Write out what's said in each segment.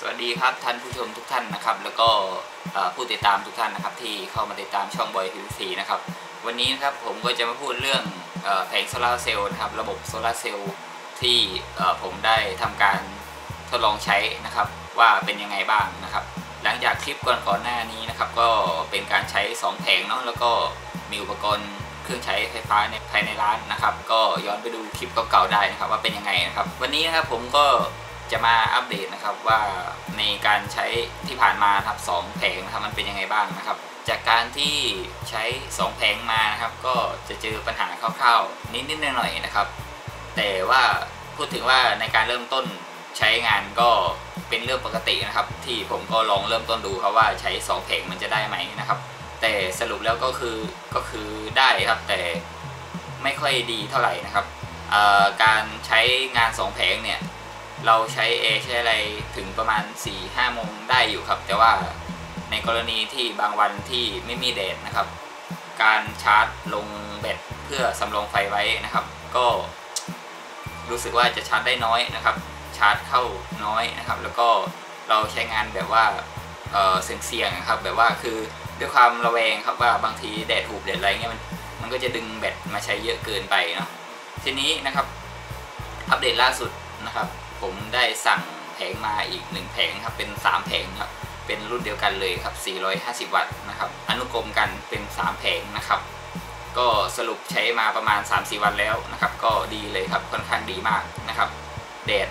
สวัสดีครับท่านผู้ชมทุกท่านนะครับแล้วก็ผู้ติดตามทุกท่านนะครับที่เข้ามาติดตามช่องบอย PPC นะครับวันนี้นะครับผมก็จะมาพูดเรื่องแผงโซลาร์เซลล์นะครับระบบโซลาร์เซลล์ที่ผมได้ทำการทดลองใช้นะครับว่าเป็นยังไงบ้างนะครับหลังจากคลิปก่อนหน้านี้นะครับก็เป็นการใช้2แผงเนาะแล้วก็มีอุปกรณ์เครื่องใช้ไฟฟ้าในภายในร้านนะครับก็ย้อนไปดูคลิปเก่าๆได้นะครับว่าเป็นยังไงนะครับวันนี้นะครับผมก็จะมาอัปเดตนะครับว่าในการใช้ที่ผ่านมาครับ2แผงนะครับมันเป็นยังไงบ้างนะครับจากการที่ใช้2แผงมานะครับก็จะเจอปัญหาคร่าวๆนิดๆหน่อยๆนะครับแต่ว่าพูดถึงว่าในการเริ่มต้นใช้งานก็เป็นเรื่องปกตินะครับที่ผมก็ลองเริ่มต้นดูครับว่าใช้2แผงมันจะได้ไหมนะครับแต่สรุปแล้วก็คือได้ครับแต่ไม่ค่อยดีเท่าไหร่นะครับการใช้งาน2แผงเนี่ยเราใช้แอร์ใช้อะไรถึงประมาณ 4-5 โมงได้อยู่ครับแต่ว่าในกรณีที่บางวันที่ไม่มีแดดนะครับการชาร์จลงแบตเพื่อสำรองไฟไว้นะครับก็รู้สึกว่าจะชาร์จได้น้อยนะครับชาร์จเข้าน้อยนะครับแล้วก็เราใช้งานแบบว่าเสี่ยงๆนะครับแบบว่าคือด้วยความระแวงครับว่าบางทีแดดหูบแดดอะไรเงี้ยมันก็จะดึงแบตมาใช้เยอะเกินไปเนาะทีนี้นะครับอัปเดตล่าสุดนะครับผมได้สั่งแผงมาอีก1แผงครับเป็น3แผงครับเป็นรุ่นเดียวกันเลยครับ450วัตต์นะครับอนุกรมกันเป็น3แผงนะครับก็สรุปใช้มาประมาณ 3-4 วันแล้วนะครับก็ดีเลยครับค่อนข้างดีมากนะครับแดด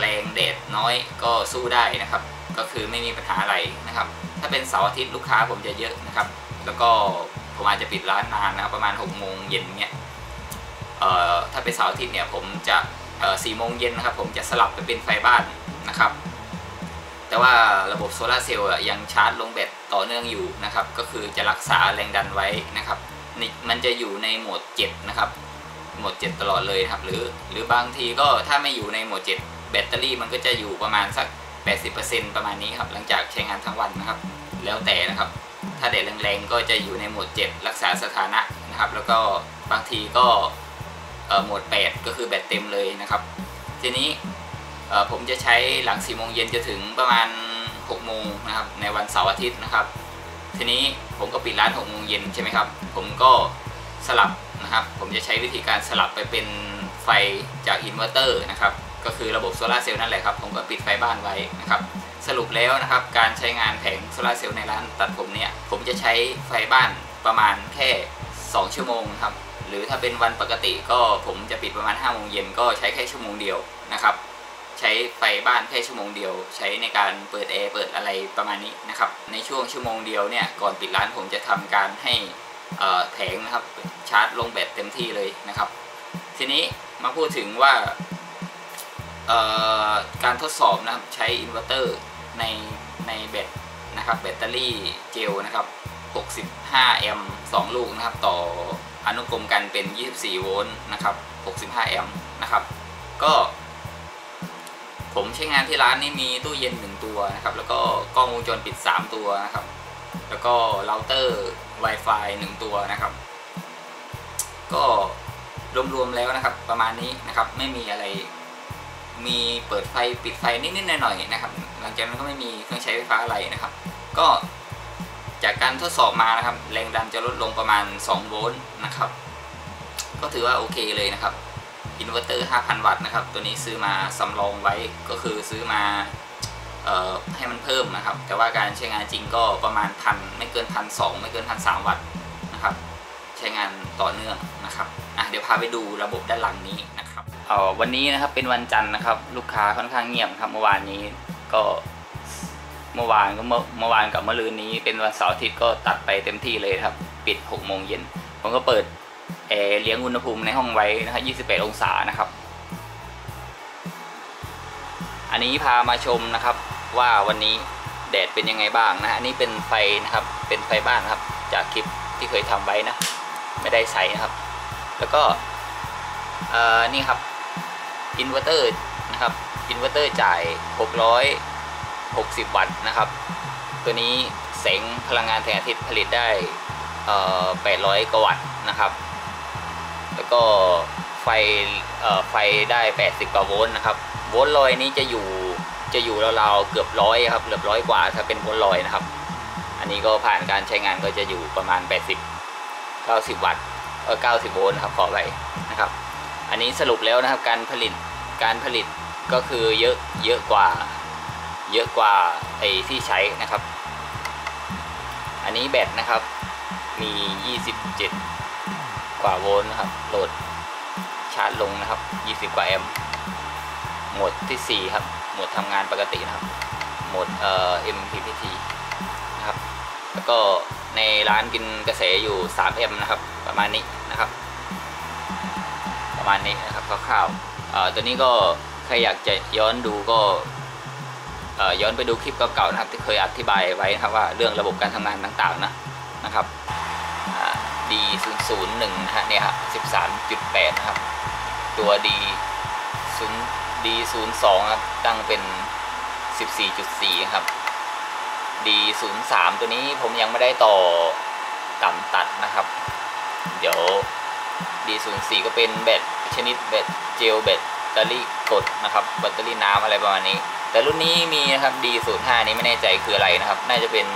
แรงแดดน้อยก็สู้ได้นะครับก็คือไม่มีปัญหาอะไรนะครับถ้าเป็นเสาร์อาทิตย์ลูกค้าผมจะเยอะนะครับแล้วก็ผมอาจจะปิดร้านนานนะประมาณ 6 โมงเย็นเนี้ยถ้าเป็นเสาร์อาทิตย์เนี่ยผมจะ4 โมงเย็นนะครับผมจะสลับไปเป็นไฟบ้านนะครับแต่ว่าระบบโซลาร์เซลล์ยังชาร์จลงแบตต่อเนื่องอยู่นะครับก็คือจะรักษาแรงดันไว้นะครับมันจะอยู่ในโหมด7นะครับโหมด7ตลอดเลยครับหรือบางทีก็ถ้าไม่อยู่ในโหมด7แบตเตอรี่มันก็จะอยู่ประมาณสัก 80% ประมาณนี้ครับหลังจากใช้งานทั้งวันนะครับแล้วแต่นะครับถ้าแดดแรงๆก็จะอยู่ในโหมด7รักษาสถานะนะครับแล้วก็บางทีก็โหมด8ก็คือแบตเต็มเลยนะครับทีนี้ผมจะใช้หลัง4 โมงเย็นจะถึงประมาณ 6 โมงนะครับในวันเสาร์อาทิตย์นะครับทีนี้ผมก็ปิดร้าน 6 โมงเย็นใช่ไหมครับผมก็สลับนะครับผมจะใช้วิธีการสลับไปเป็นไฟจากอินเวอร์เตอร์นะครับก็คือระบบโซลาร์เซลล์นั่นแหละครับผมก็ปิดไฟบ้านไว้นะครับสรุปแล้วนะครับการใช้งานแผงโซลาร์เซลล์ในร้านตัดผมเนี่ยผมจะใช้ไฟบ้านประมาณแค่2 ชั่วโมงครับหรือถ้าเป็นวันปกติก็ผมจะปิดประมาณ 5 โมงเย็นก็ใช้แค่ชั่วโมงเดียวนะครับใช้ไฟบ้านแค่ชั่วโมงเดียวใช้ในการเปิดแอร์เปิดอะไรประมาณนี้นะครับในช่วงชั่วโมงเดียวเนี่ยก่อนปิดร้านผมจะทำการให้แผงนะครับชาร์จลงแบตเต็มที่เลยนะครับทีนี้มาพูดถึงว่าการทดสอบนะครับใช้อินเวอร์เตอร์ในแบตนะครับแบตเตอรี่เจลนะครับ65แอมป์2ลูกนะครับต่ออนุกรมกันเป็น24โวลต์นะครับ65แอมป์นะครับก็ผมใช้งานที่ร้านนี้มีตู้เย็น1ตัวนะครับแล้วก็กล้องวงจรปิด3ตัวนะครับแล้วก็เราเตอร์ Wi-Fi 1ตัวนะครับก็รวมๆแล้วนะครับประมาณนี้นะครับไม่มีอะไรมีเปิดไฟปิดไฟนิดๆหน่อยๆนะครับหลังจากนั้นก็ไม่มีเครื่องใช้ไฟฟ้าอะไรนะครับก็จากการทดสอบมานะครับแรงดันจะลดลงประมาณ2โวลต์นะครับก็ถือว่าโอเคเลยนะครับอินเวอร์เตอร์ 5,000 วัตต์นะครับตัวนี้ซื้อมาสำรองไว้ก็คือซื้อมาให้มันเพิ่มนะครับแต่ว่าการใช้งานจริงก็ประมาณ 1,000 ไม่เกิน 1,200 ไม่เกิน 1,300 วัตต์นะครับใช้งานต่อเนื่องนะครับเดี๋ยวพาไปดูระบบด้านหลังนี้นะครับวันนี้นะครับเป็นวันจันทร์นะครับลูกค้าค่อนข้างเงียบครับเมื่อวานกับเมื่อรืนนี้เป็นวันเสาร์อาทิตย์ก็ตัดไปเต็มที่เลยครับปิด 6 โมงเย็นผมก็เปิดแอร์เลี้ยงอุณหภูมิในห้องไว้นะครับ28 องศานะครับอันนี้พามาชมนะครับว่าวันนี้แดดเป็นยังไงบ้างนะอันนี้เป็นไฟนะครับเป็นไฟบ้านครับจากคลิปที่เคยทำไว้นะไม่ได้ใช้นะครับแล้วก็นี่ครับอินเวอร์เตอร์นะครับอินเวอร์เตอร์จ่าย660 วัตต์นะครับตัวนี้แสงพลังงานแสงอาทิตย์ผลิตได้800 กว่าวัตต์นะครับแล้วก็ไฟได้80 กว่าโวลต์นะครับโวลต์ลอยนี้จะอยู่ จะอยู่ราวๆเกือบ100ครับเกือบ100กว่าถ้าเป็นบนลอยนะครับอันนี้ก็ผ่านการใช้งานก็จะอยู่ประมาณ80 90วัตต์90โวลต์ครับขอไว้นะครับอันนี้สรุปแล้วนะครับการผลิตก็คือเยอะกว่าไอ้ที่ใช้นะครับอันนี้แบตนะครับมี27กว่าโวลต์นะครับโหลดชาร์จลงนะครับ20กว่าแอมป์โหมดที่4ครับโหมดทำงานปกตินะครับโหมดMPPT นะครับแล้วก็ในร้านกินกระแสอยู่3แอมป์นะครับประมาณนี้นะครับนะครับคร่าวๆตัวนี้ก็ใครอยากจะย้อนดูก็ย้อนไปดูคลิปเก่าๆนะครับที่เคยอธิบายไว้นะครับว่าเรื่องระบบการทำงานต่างๆนะครับ D001 นะฮะเนี่ยฮะ 13.8 นะครับตัว D02 ครับตั้งเป็น 14.4 ครับ D03 ตัวนี้ผมยังไม่ได้ต่อต่ำตัดนะครับเดี๋ยว D04 ก็เป็นแบตชนิดแบตเจลแบตเตอรี่กดนะครับแบตเตอรี่น้ำอะไรประมาณนี้แต่รุ่นนี้มีนะครับ D05 นี้ไม่แน่ใจคืออะไรนะครับน่าจะเป็น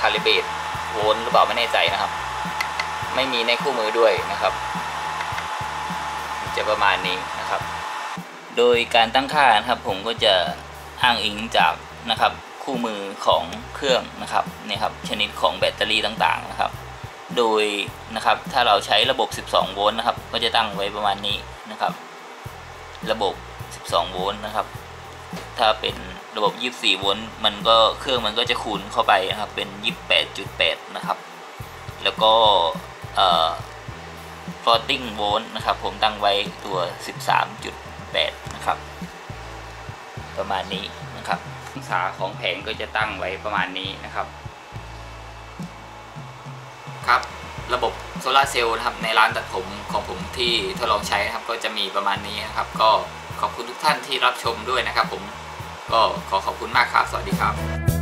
คาลิเบรตโวลต์หรือเปล่าไม่แน่ใจนะครับไม่มีในคู่มือด้วยนะครับจะประมาณนี้นะครับโดยการตั้งค่านะครับผมก็จะอ้างอิงจากนะครับคู่มือของเครื่องนะครับนี่ครับชนิดของแบตเตอรี่ต่างๆนะครับโดยนะครับถ้าเราใช้ระบบ12โวลต์นะครับก็จะตั้งไว้ประมาณนี้นะครับระบบ12โวลต์นะครับถ้าเป็นระบบ24โวลต์มันก็เครื่องมันก็จะคูณเข้าไปนะครับเป็น 28.8 นะครับแล้วก็floating volt นะครับผมตั้งไว้ตัว 13.8 นะครับประมาณนี้นะครับองศาของแผงก็จะตั้งไว้ประมาณนี้นะครับครับระบบโซลาร์เซลล์นะครับในร้านตัดผมของผมที่ทดลองใช้นะครับก็จะมีประมาณนี้นะครับก็ขอบคุณทุกท่านที่รับชมด้วยนะครับผมก็ขอบคุณมากครับสวัสดีครับ